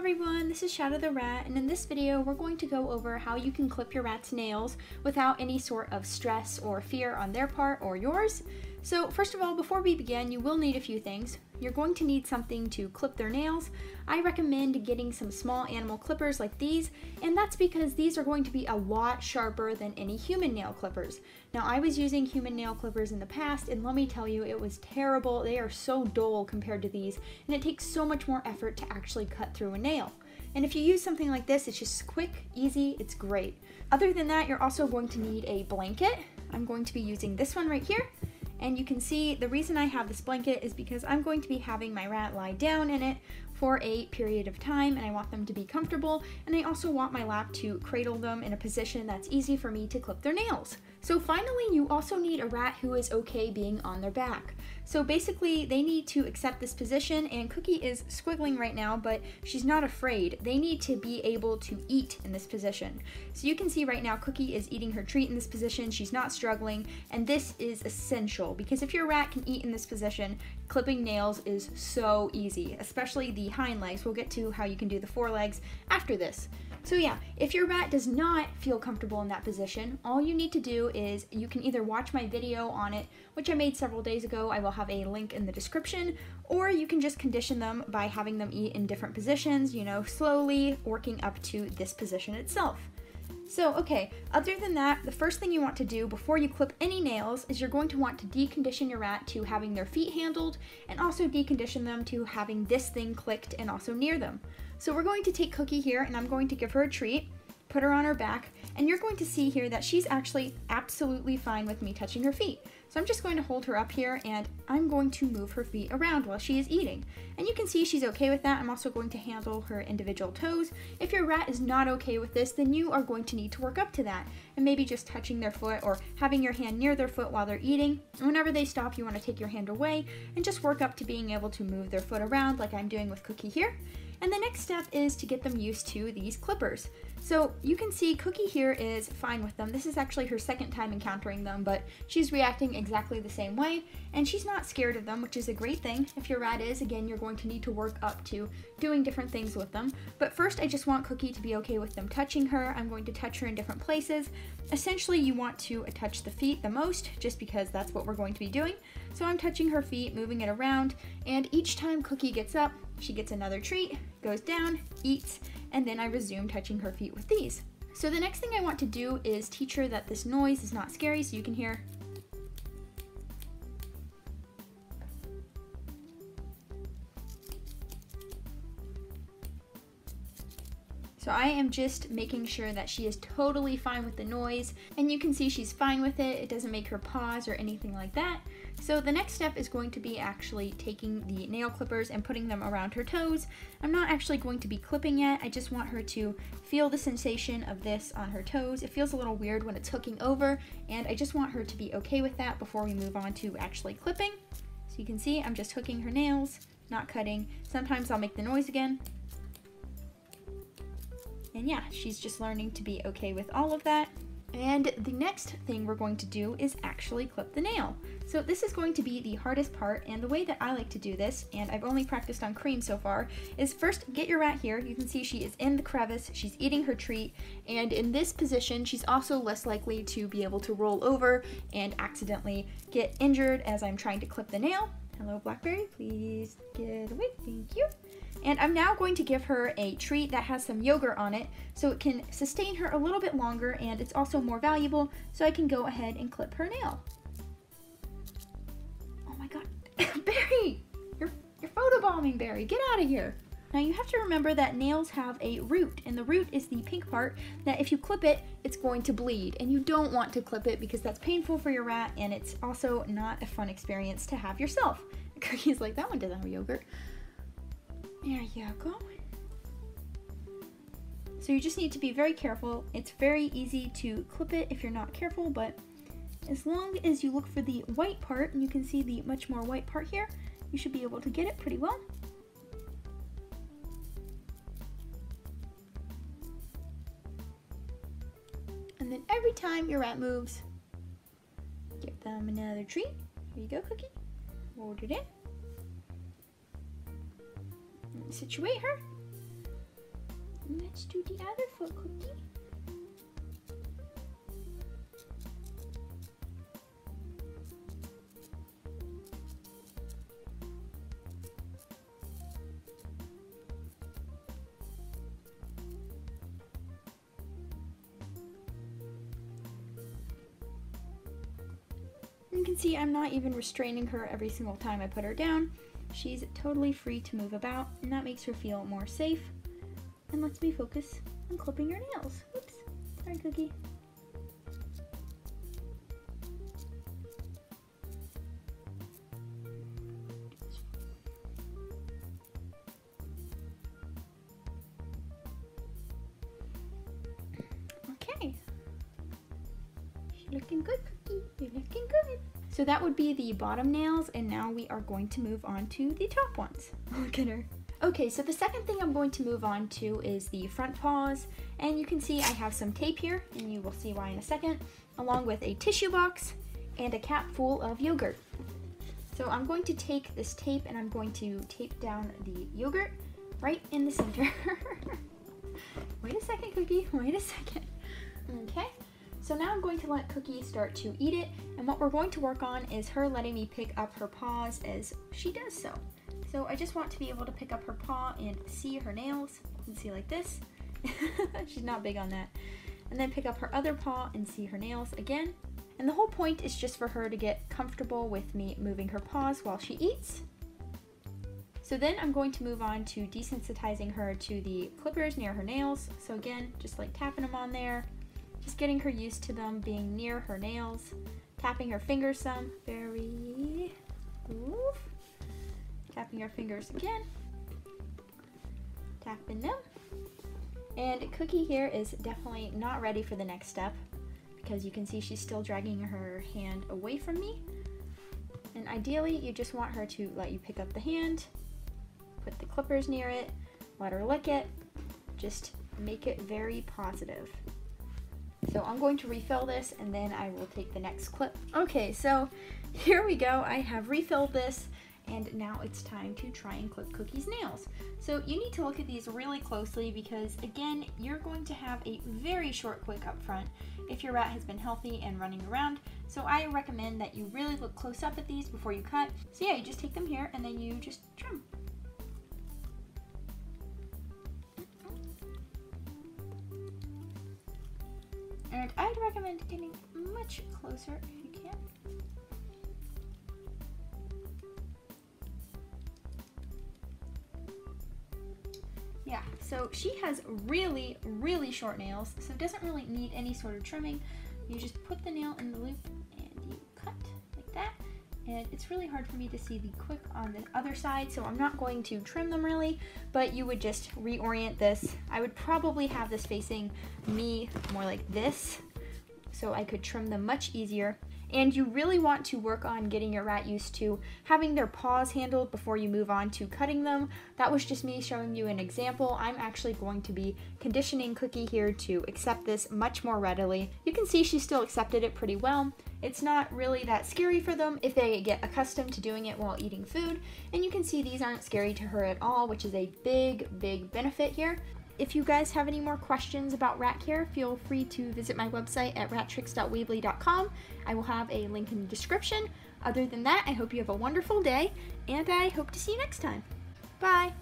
everyone, this is Shadow the Rat, and in this video we're going to go over how you can clip your rat's nails without any sort of stress or fear on their part or yours. So first of all, before we begin, you will need a few things. You're going to need something to clip their nails. I recommend getting some small animal clippers like these, and that's because these are going to be a lot sharper than any human nail clippers. Now, I was using human nail clippers in the past, and let me tell you, it was terrible. They are so dull compared to these, and it takes so much more effort to actually cut through a nail. And if you use something like this, it's just quick, easy, it's great. Other than that, you're also going to need a blanket. I'm going to be using this one right here. And you can see the reason I have this blanket is because I'm going to be having my rat lie down in it for a period of time, and I want them to be comfortable, and I also want my lap to cradle them in a position that's easy for me to clip their nails. So finally, you also need a rat who is okay being on their back. So basically, they need to accept this position, and Cookie is squiggling right now, but she's not afraid. They need to be able to eat in this position. So you can see right now, Cookie is eating her treat in this position. She's not struggling, and this is essential, because if your rat can eat in this position, clipping nails is so easy, especially the hind legs. We'll get to how you can do the forelegs after this. So yeah, if your rat does not feel comfortable in that position, all you need to do is you can either watch my video on it, which I made several days ago, I will have a link in the description, or you can just condition them by having them eat in different positions, you know, slowly working up to this position itself. So, okay, other than that, the first thing you want to do before you clip any nails is you're going to want to decondition your rat to having their feet handled, and also decondition them to having this thing clicked and also near them. So we're going to take Cookie here, and I'm going to give her a treat, put her on her back, and you're going to see here that she's actually absolutely fine with me touching her feet. So I'm just going to hold her up here, and I'm going to move her feet around while she is eating. And you can see she's okay with that. I'm also going to handle her individual toes. If your rat is not okay with this, then you are going to need to work up to that. And maybe just touching their foot or having your hand near their foot while they're eating. And whenever they stop, you want to take your hand away and just work up to being able to move their foot around like I'm doing with Cookie here. And the next step is to get them used to these clippers. So you can see Cookie here is fine with them. This is actually her second time encountering them, but she's reacting exactly the same way, and she's not scared of them, which is a great thing. If your rat is, again, you're going to need to work up to doing different things with them. But first, I just want Cookie to be okay with them touching her. I'm going to touch her in different places. Essentially, you want to touch the feet the most, just because that's what we're going to be doing. So I'm touching her feet, moving it around, and each time Cookie gets up, she gets another treat, goes down, eats, and then I resume touching her feet with these. So the next thing I want to do is teach her that this noise is not scary, so you can hear. So I am just making sure that she is totally fine with the noise, and you can see she's fine with it. It doesn't make her pause or anything like that. So the next step is going to be actually taking the nail clippers and putting them around her toes. I'm not actually going to be clipping yet. I just want her to feel the sensation of this on her toes. It feels a little weird when it's hooking over, and I just want her to be okay with that before we move on to actually clipping. So you can see I'm just hooking her nails, not cutting. Sometimes I'll make the noise again. And yeah, she's just learning to be okay with all of that. And the next thing we're going to do is actually clip the nail. So this is going to be the hardest part, and the way that I like to do this, and I've only practiced on cream so far, is first get your rat here. You can see she is in the crevice, she's eating her treat, and in this position she's also less likely to be able to roll over and accidentally get injured as I'm trying to clip the nail. Hello, Blackberry, please get away, thank you. And I'm now going to give her a treat that has some yogurt on it, so it can sustain her a little bit longer, and it's also more valuable, so I can go ahead and clip her nail. Oh my god, Barry! You're photobombing, Barry, get out of here! Now you have to remember that nails have a root, and the root is the pink part that if you clip it, it's going to bleed, and you don't want to clip it because that's painful for your rat, and it's also not a fun experience to have yourself. Cookie's like, that one doesn't have yogurt. There you go. So you just need to be very careful. It's very easy to clip it if you're not careful, but as long as you look for the white part, and you can see the much more white part here, you should be able to get it pretty well. And then every time your rat moves, give them another treat. Here you go, Cookie. Hold it in. Situate her, Let's do the other foot, Cookie. You can see I'm not even restraining her every single time I put her down. She's totally free to move about, and that makes her feel more safe. And lets me focus on clipping her nails. Oops, sorry, Cookie. Okay, she's looking good, Cookie. You're looking good. So that would be the bottom nails, and now we are going to move on to the top ones. Look at her. Okay, so the second thing I'm going to move on to is the front paws, and you can see I have some tape here, and you will see why in a second, along with a tissue box and a cap full of yogurt. So I'm going to take this tape and I'm going to tape down the yogurt right in the center. Wait a second, Cookie, wait a second. Okay, so now I'm going to let Cookie start to eat it, and what we're going to work on is her letting me pick up her paws as she does so. So I just want to be able to pick up her paw and see her nails, and see like this. She's not big on that. And then pick up her other paw and see her nails again. And the whole point is just for her to get comfortable with me moving her paws while she eats. So then I'm going to move on to desensitizing her to the clippers near her nails. So again, just like tapping them on there, just getting her used to them being near her nails, tapping her fingers some, very, oof. Tapping our fingers again, tapping them, and Cookie here is definitely not ready for the next step because you can see she's still dragging her hand away from me, and ideally you just want her to let you pick up the hand, put the clippers near it, let her lick it, just make it very positive. So I'm going to refill this and then I will take the next clip. Okay, so here we go, I have refilled this. And now it's time to try and clip Cookie's nails. So you need to look at these really closely because again, you're going to have a very short clip up front if your rat has been healthy and running around. So I recommend that you really look close up at these before you cut. So yeah, you just take them here and then you just trim. And I'd recommend getting much closer if you can. Yeah, so she has really, really short nails, so it doesn't really need any sort of trimming. You just put the nail in the loop and you cut like that. And it's really hard for me to see the quick on the other side, so I'm not going to trim them really, but you would just reorient this. I would probably have this facing me more like this, so I could trim them much easier. And you really want to work on getting your rat used to having their paws handled before you move on to cutting them. That was just me showing you an example. I'm actually going to be conditioning Cookie here to accept this much more readily. You can see she still accepted it pretty well. It's not really that scary for them if they get accustomed to doing it while eating food. And you can see these aren't scary to her at all, which is a big, big benefit here. If you guys have any more questions about rat care, feel free to visit my website at rattrix.weebly.com. I will have a link in the description. Other than that, I hope you have a wonderful day, and I hope to see you next time. Bye!